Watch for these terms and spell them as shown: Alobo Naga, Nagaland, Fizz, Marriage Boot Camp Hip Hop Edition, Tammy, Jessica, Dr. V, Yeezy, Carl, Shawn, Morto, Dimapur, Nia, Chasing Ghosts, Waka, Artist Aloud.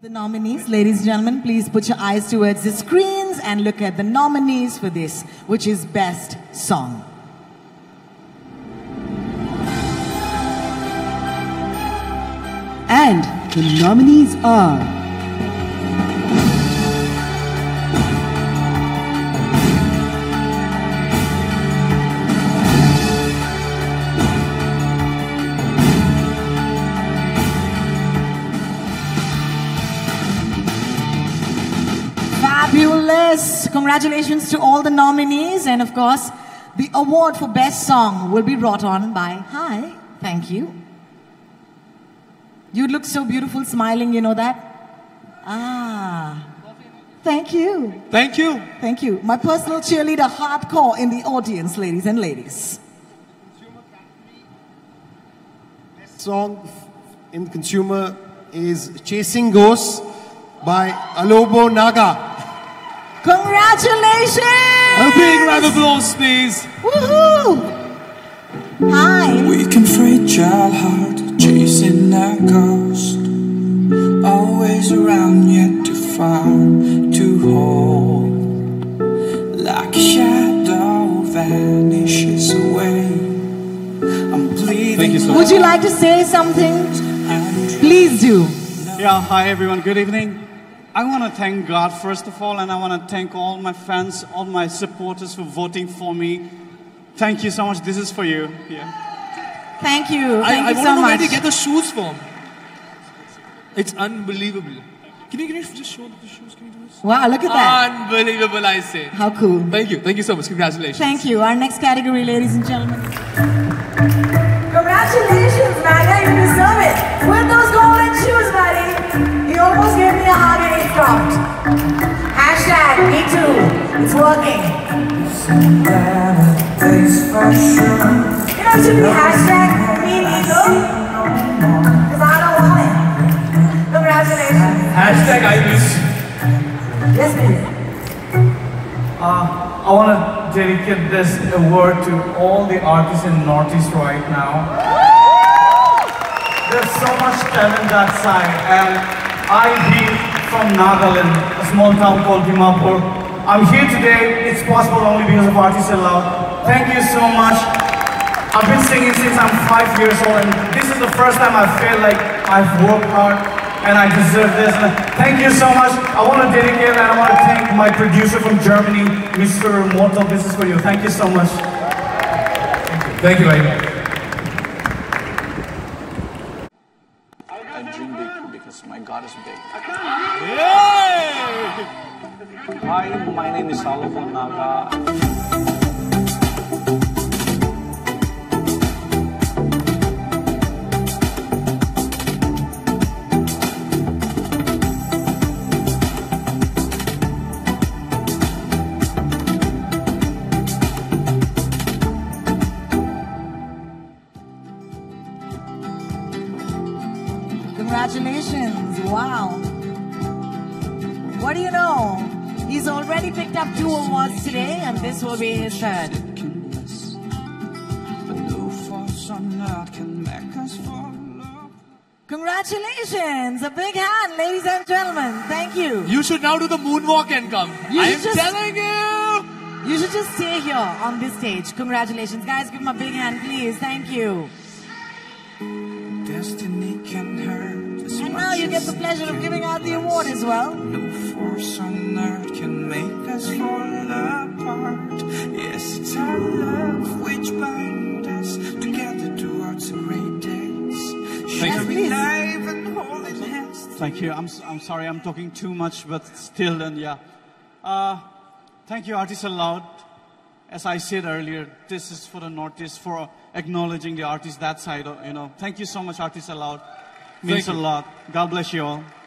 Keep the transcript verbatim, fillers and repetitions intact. The nominees, ladies and gentlemen, please put your eyes towards the screens and look at the nominees for this, which is Best Song. And the nominees are fabulous! Congratulations to all the nominees, and of course, the award for Best Song will be brought on by Hi. Thank you. You look so beautiful smiling, you know that? Ah. Thank you. Thank you. Thank you. My personal cheerleader hardcore in the audience, ladies and ladies. Best song in consumer is Chasing Ghosts by Alobo Naga. Congratulations! A big round of applause, please. Woohoo! Hi. Weak and fragile heart. Chasing that ghost, always around yet too far to hold. Like a shadow vanishes away, I'm pleading. Thank you so much. Would you like to say something? Please do. Yeah, hi everyone, good evening. I want to thank God first of all, and I want to thank all my fans, all my supporters for voting for me. Thank you so much, this is for you. Yeah. Thank you. Thank I, you I so don't know much. Where they get the shoes from. It's unbelievable. Can you, can you just show the shoes? Can you do this? Wow, look at that. Unbelievable, I say. How cool. Thank you. Thank you so much. Congratulations. Thank you. Our next category, ladies and gentlemen. Congratulations, Naga. You deserve it. With those golden shoes, buddy. You almost gave me a hug and it dropped. Hashtag me too. It's working. You know, it should be hashtag. Hashtag I miss. Yes, please. Uh, I want to dedicate this award to all the artists in Northeast right now. There's so much talent that side, and I being from Nagaland, a small town called Dimapur. I'm here today. It's possible only because of Artist Aloud. Thank you so much. I've been singing since I'm five years old, and this is the first time I feel like I've worked hard. And I deserve this. Thank you so much. I want to dedicate and I want to thank my producer from Germany, Mister Morto. This is for you. Thank you so much. Thank you. Thank you very much. I dream big because my God is big. Yay! Hi, my name is Alobo Naga. Congratulations, wow. What do you know? He's already picked up two awards today, and this will be his third. Congratulations, a big hand, ladies and gentlemen. Thank you. You should now do the moonwalk and come. I'm just, telling you. You should just stay here on this stage. Congratulations. Guys, give him a big hand, please. Thank you. Destiny can hurt as and now you get the pleasure of giving out the award as well. No force on earth can make us fall apart. Yes, it's our love which binds us together towards the great days. Thank you. And holding hands. Thank you. I'm I'm sorry. I'm talking too much, but still, and yeah. Uh, thank you, Artist Aloud. As I said earlier, this is for the Northeast, for acknowledging the artists that side, you know. Thank you so much, Artist Aloud. Means a lot. God bless you all.